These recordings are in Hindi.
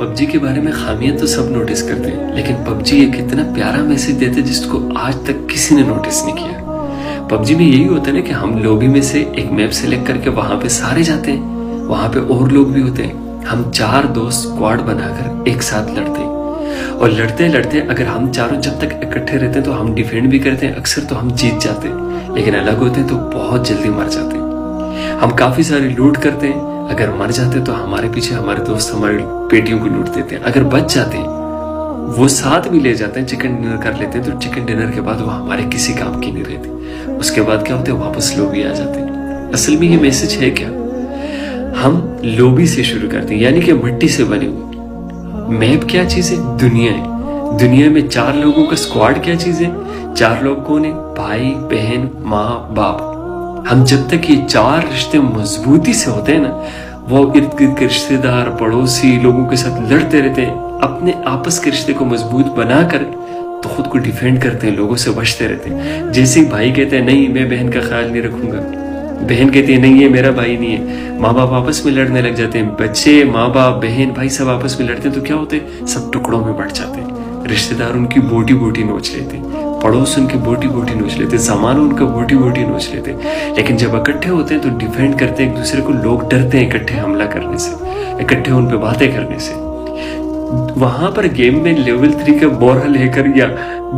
PUBG के बारे में खामियां तो सब नोटिस करते हैं, लेकिन PUBG एक इतना प्यारा मैसेज देते हैं जिसको आज तक किसी ने नोटिस नहीं किया। PUBG में यही होता है ना कि हम लॉबी में से एक मैप सेलेक्ट करके वहां पे सारे जाते हैं, वहां पे और लोग भी होते हैं। हम चार दोस्त स्क्वाड बनाकर एक साथ लड़ते हैं और लड़ते लड़ते अगर हम चारों जब तक इकट्ठे रहते हैं तो हम डिफेंड भी करते हैं, अक्सर तो हम जीत जाते हैं, लेकिन अलग होते हैं तो बहुत जल्दी मर जाते हैं। हम काफी सारे लूट करते हैं, अगर मर जाते तो हमारे पीछे हमारे दोस्त हमारी पेटियों को लूट देते हैं, अगर बच जाते वो साथ भी ले जाते हैं, चिकन डिनर कर लेते हैं, तो चिकन डिनर के बाद वो हमारे किसी काम की नहीं रहती। उसके बाद क्या होता है, वापस लोबी आ जाते हैं। असल में ये मैसेज है क्या, हम लोबी से शुरू करते हैं, यानी कि मिट्टी से बने हुए। मैप क्या चीज है, दुनिया है। दुनिया में चार लोगों का स्क्वाड क्या चीज है, चार लोग कौन है, भाई बहन माँ बाप। हम जब तक ये चार रिश्ते मजबूती से होते हैं ना, वो इर्द गिर्द के रिश्तेदार पड़ोसी लोगों के साथ लड़ते रहते हैं, अपने आपस के रिश्ते को मजबूत बनाकर तो खुद को डिफेंड करते हैं, लोगों से बचते रहते हैं। जैसे ही भाई कहते हैं नहीं मैं बहन का ख्याल नहीं रखूंगा, बहन कहती है नहीं ये मेरा भाई नहीं है, माँ बाप आपस में लड़ने लग जाते हैं, बच्चे माँ बाप बहन भाई सब आपस में लड़ते हैं, तो क्या होते हैं, सब टुकड़ों में बंट जाते हैं। रिश्तेदार उनकी बोटी बोटी नोच लेते हैं, पड़ोस उनके बोटी बोटी नोच लेते, जमाना उनका बोटी बोटी नोच लेते। लेकिन जब इकट्ठे होते हैं तो डिफेंड करते हैं एक दूसरे को, लोग डरते हैं इकट्ठे हमला करने से, इकट्ठे उन पे बातें करने से। वहां पर गेम में लेवल 3 का बोरहल हैकर या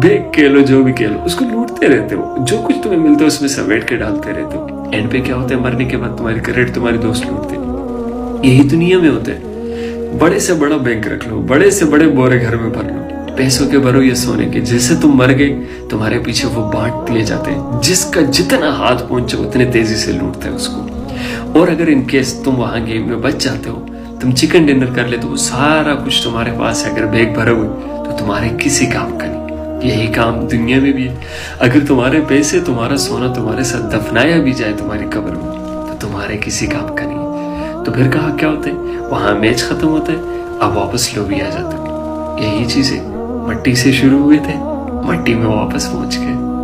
बैग खेलो जो भी खेलो, उसको लूटते रहते हो, जो कुछ तुम्हें मिलता है उसमें समेट के डालते रहते हो। एंड पे क्या होता है, मरने के बाद तुम्हारी क्रेडिट तुम्हारे दोस्त लूटते हैं। यही दुनिया में होता है। बड़े से बड़ा बैंक रख लो, बड़े से बड़े बोरे घर में भर लो, पैसों के भरो या सोने के, जैसे तुम मर गए तुम्हारे पीछे वो बांट ले जाते हैं, जिसका जितना हाथ पहुंचे उतने तेजी से लूटते हैं उसको। और अगर इनकेस तुम वहां गेम में बच जाते हो, तुम चिकन डिनर कर लेते हो, सारा कुछ तुम्हारे पास है, अगर बैग भरा हुआ तो तुम्हारे किसी काम का नहीं। यही काम दुनिया में भी है। अगर तुम्हारे पैसे तुम्हारा सोना तुम्हारे साथ दफनाया भी जाए तुम्हारी कब्र में, तो तुम्हारे किसी काम का नहीं। तो फिर कहा क्या होता है, वहां मैच खत्म होता है, अब वापस लोबी आ जाते हैं। यही चीजें मिट्टी से शुरू हुए थे, मिट्टी में वापस पहुंच गए।